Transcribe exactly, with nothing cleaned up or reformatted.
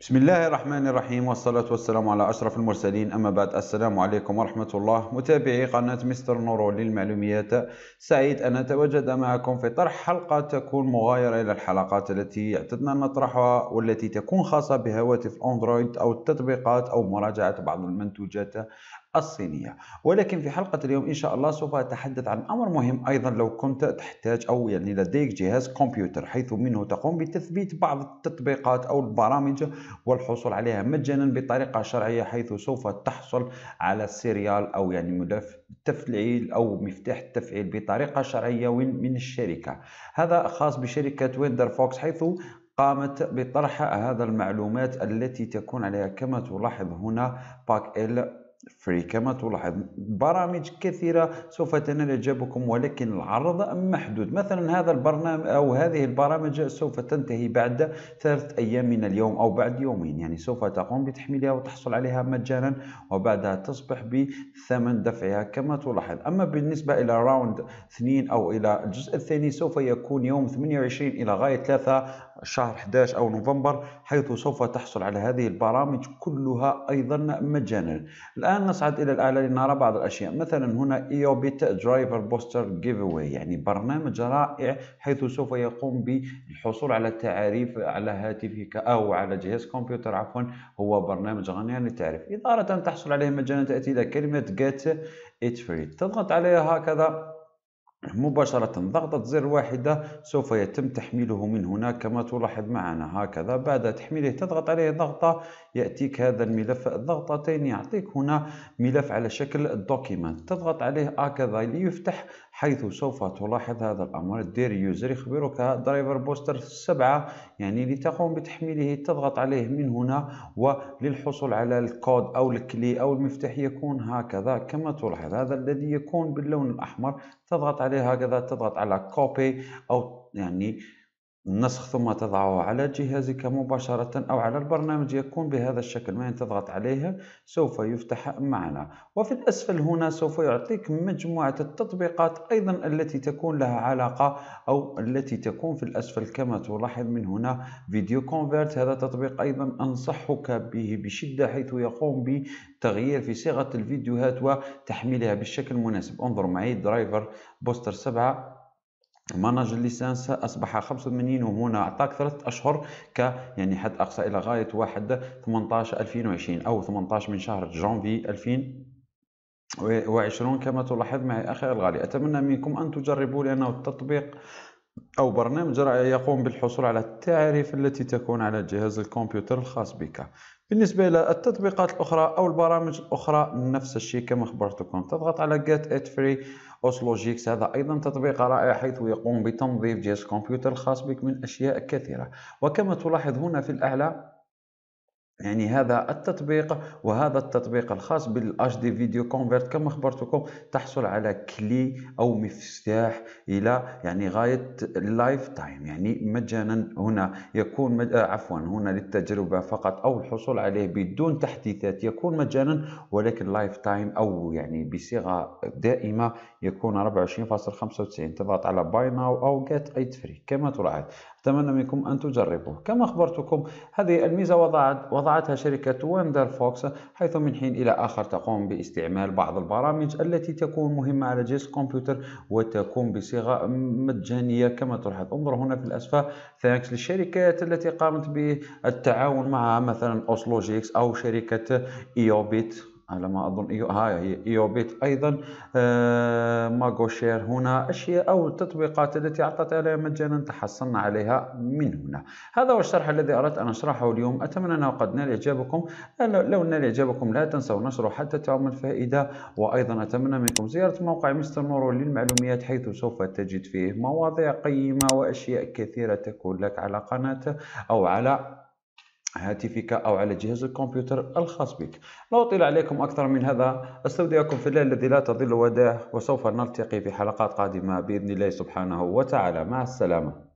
بسم الله الرحمن الرحيم، والصلاة والسلام على أشرف المرسلين. أما بعد، السلام عليكم ورحمة الله. متابعي قناة مستر نورو للمعلوميات، سعيد أن أتواجد معكم في طرح حلقة تكون مغايرة إلى الحلقات التي اعتدنا نطرحها، والتي تكون خاصة بهواتف أندرويد أو التطبيقات أو مراجعة بعض المنتوجات الصينية. ولكن في حلقة اليوم إن شاء الله سوف أتحدث عن أمر مهم أيضا لو كنت تحتاج أو يعني لديك جهاز كمبيوتر، حيث منه تقوم بتثبيت بعض التطبيقات أو البرامج والحصول عليها مجانا بطريقة شرعية، حيث سوف تحصل على السيريال أو يعني ملف التفعيل أو مفتاح التفعيل بطريقة شرعية من الشركة. هذا خاص بشركة وندرفوكس، حيث قامت بطرح هذا المعلومات التي تكون عليها كما تلاحظ هنا باك إل فري. كما تلاحظ برامج كثيرة سوف تنال إعجابكم، ولكن العرض محدود. مثلا هذا البرنامج أو هذه البرامج سوف تنتهي بعد ثلاثة أيام من اليوم أو بعد يومين، يعني سوف تقوم بتحميلها وتحصل عليها مجانا، وبعدها تصبح بثمن دفعها كما تلاحظ. أما بالنسبة إلى راوند اثنين أو إلى الجزء الثاني، سوف يكون يوم ثمانية وعشرين إلى غاية ثلاثة شهر أحد عشر أو نوفمبر، حيث سوف تحصل على هذه البرامج كلها أيضا مجانا. الآن نصعد إلى الأعلى لنرى بعض الأشياء. مثلا هنا آيوبِت درايفر بوستر جيف أواي، يعني برنامج رائع، حيث سوف يقوم بالحصول على التعريف على هاتفك أو على جهاز كمبيوتر عفوا. هو برنامج غني عن التعريف. إضافة تحصل عليه مجانا، تأتي إلى كلمة get it free، تضغط عليها هكذا مباشرة، ضغطة زر واحدة سوف يتم تحميله من هنا كما تلاحظ معنا هكذا. بعد تحميله تضغط عليه ضغطة، يأتيك هذا الملف، ضغطتين يعطيك هنا ملف على شكل دوكيمنت، تضغط عليه هكذا ليفتح، حيث سوف تلاحظ هذا الأمر دير يوزر يخبرك درايفر بوستر سبعة، يعني لتقوم بتحميله. تضغط عليه من هنا، وللحصول على الكود أو الكلي أو المفتاح يكون هكذا كما تلاحظ، هذا الذي يكون باللون الأحمر. تضغط عليه هكذا، تضغط على كوبي أو يعني النسخ، ثم تضعه على جهازك مباشرة أو على البرنامج، يكون بهذا الشكل. ما تضغط عليه سوف يفتح معنا، وفي الأسفل هنا سوف يعطيك مجموعة التطبيقات أيضا التي تكون لها علاقة أو التي تكون في الأسفل كما تلاحظ من هنا. فيديو كومبيرت، هذا تطبيق أيضا أنصحك به بشدة، حيث يقوم بتغيير في صيغة الفيديوهات وتحميلها بالشكل المناسب. انظر معي درايفر بوستر سبعة مانج الليسانس أصبح خمسة وثمانين، وهنا أعطاك ثلاثة أشهر ك يعني حد أقصى إلى غاية واحد ثمانية عشر ألفين وعشرين أو ثمانية عشر من شهر جانفي ألفين وعشرين كما تلاحظ معي. أخي الغالي، أتمنى منكم أن تجربوا، لأنه التطبيق أو برنامج رائع يقوم بالحصول على التعريف التي تكون على جهاز الكمبيوتر الخاص بك. بالنسبة إلى التطبيقات الأخرى أو البرامج الأخرى نفس الشيء كما أخبرتكم، تضغط على get it free. oslogix هذا أيضا تطبيق رائع، حيث يقوم بتنظيف جهاز الكمبيوتر الخاص بك من أشياء كثيرة. وكما تلاحظ هنا في الأعلى يعني هذا التطبيق وهذا التطبيق الخاص بال إتش دي Video Convert كما أخبرتكم، تحصل على كلي أو مفتاح إلى يعني غاية اللايف تايم، يعني مجانا. هنا يكون مج... عفوا هنا للتجربة فقط أو الحصول عليه بدون تحديثات، يكون مجانا، ولكن لايف تايم أو يعني بصيغة دائمة يكون أربعة وعشرين فاصلة خمسة وتسعين. تضغط على Buy Now أو Get It Free كما تلاحظ. أتمنى منكم أن تجربوه. كما أخبرتكم هذه الميزة وضعت وضعتها شركة وندرفوكس، حيث من حين إلى آخر تقوم باستعمال بعض البرامج التي تكون مهمة على جهاز الكمبيوتر وتكون بصيغة مجانية كما تلاحظ. انظر هنا في الأسفل ثانكس للشركات التي قامت بالتعاون معها، مثلا oslogix أو شركة آيوبِت على ما أظن. إيو... ها هي آيوبِت أيضا، آه... ماغو شير. هنا أشياء أو التطبيقات التي أعطت عليها مجانا تحصلنا عليها من هنا. هذا هو الشرح الذي أردت أن أشرحه اليوم، أتمنى أنه قد نال إعجابكم. لو نال إعجابكم لا تنسوا نشره حتى تعم الفائدة، وأيضا أتمنى منكم زيارة موقع مستر نورو للمعلوميات، حيث سوف تجد فيه مواضيع قيمة وأشياء كثيرة تكون لك على قناته أو على هاتفك أو على جهاز الكمبيوتر الخاص بك. لا أطيل عليكم أكثر من هذا، أستودعكم في الله الذي لا تضل وداعه، وسوف نلتقي في حلقات قادمة بإذن الله سبحانه وتعالى. مع السلامة.